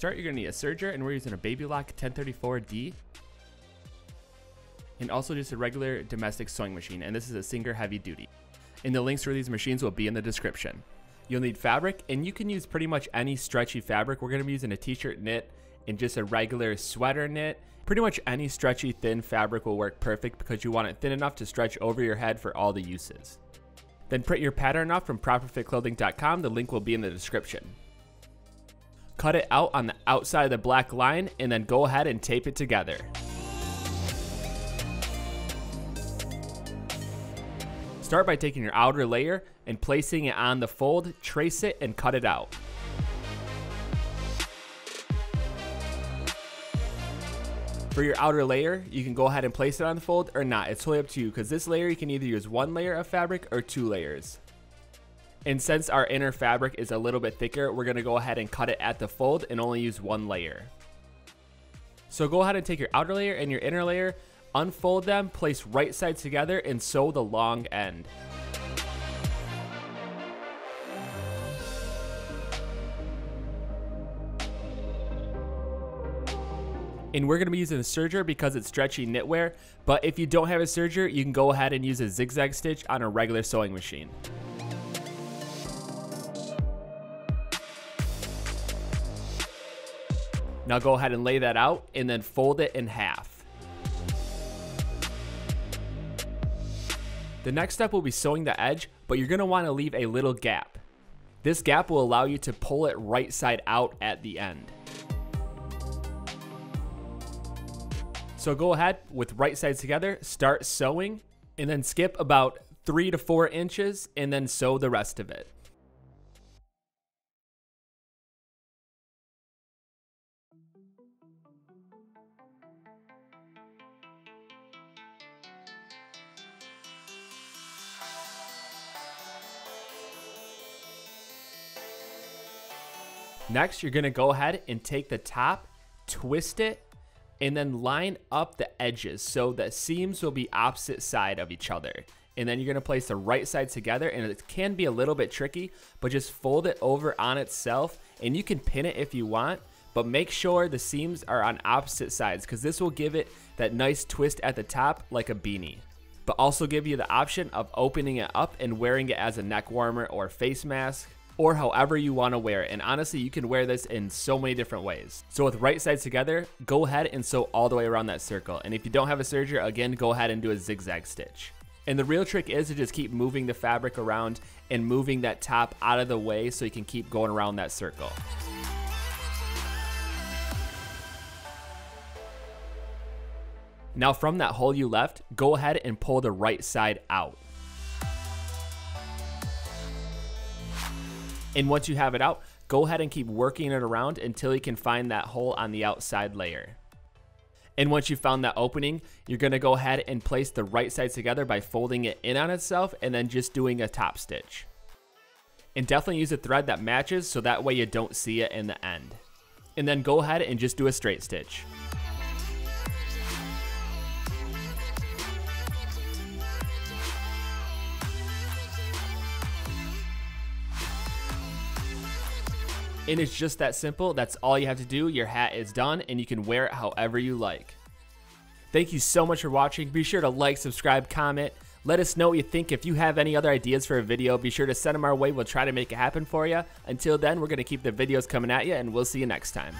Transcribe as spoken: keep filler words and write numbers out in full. start, you're going to need a serger, and we're using a Baby Lock ten thirty-four D. And also just a regular domestic sewing machine, and this is a Singer heavy duty. And the links for these machines will be in the description. You'll need fabric, and you can use pretty much any stretchy fabric. We're going to be using a t-shirt knit and just a regular sweater knit. Pretty much any stretchy thin fabric will work perfect because you want it thin enough to stretch over your head for all the uses. Then print your pattern off from proper fit clothing dot com. The link will be in the description. Cut it out on the outside of the black line and then go ahead and tape it together. Start by taking your outer layer and placing it on the fold, trace it, and cut it out. For your outer layer, you can go ahead and place it on the fold or not. It's totally up to you, because this layer you can either use one layer of fabric or two layers. And since our inner fabric is a little bit thicker, we're going to go ahead and cut it at the fold and only use one layer. So go ahead and take your outer layer and your inner layer, unfold them, place right sides together, and sew the long end. And we're going to be using a serger because it's stretchy knitwear, but if you don't have a serger, you can go ahead and use a zigzag stitch on a regular sewing machine. Now go ahead and lay that out and then fold it in half. The next step will be sewing the edge, but you're going to want to leave a little gap. This gap will allow you to pull it right side out at the end. So go ahead with right sides together, start sewing, and then skip about three to four inches and then sew the rest of it. Next, you're gonna go ahead and take the top, twist it, and then line up the edges so the seams will be opposite side of each other. And then you're gonna place the right sides together, and it can be a little bit tricky, but just fold it over on itself, and you can pin it if you want, but make sure the seams are on opposite sides because this will give it that nice twist at the top like a beanie. But also give you the option of opening it up and wearing it as a neck warmer or face mask, or however you want to wear it. And honestly, you can wear this in so many different ways. So with right sides together, go ahead and sew all the way around that circle. And if you don't have a serger, again, go ahead and do a zigzag stitch. And the real trick is to just keep moving the fabric around and moving that top out of the way so you can keep going around that circle. Now from that hole you left, go ahead and pull the right side out. And once you have it out, go ahead and keep working it around until you can find that hole on the outside layer. And once you found that opening, you're going to go ahead and place the right sides together by folding it in on itself and then just doing a top stitch. And definitely use a thread that matches so that way you don't see it in the end. And then go ahead and just do a straight stitch. And it's just that simple. That's all you have to do. Your hat is done and you can wear it however you like. Thank you so much for watching. Be sure to like, subscribe, comment. Let us know what you think. If you have any other ideas for a video, be sure to send them our way. We'll try to make it happen for you. Until then, we're going to keep the videos coming at you, and we'll see you next time.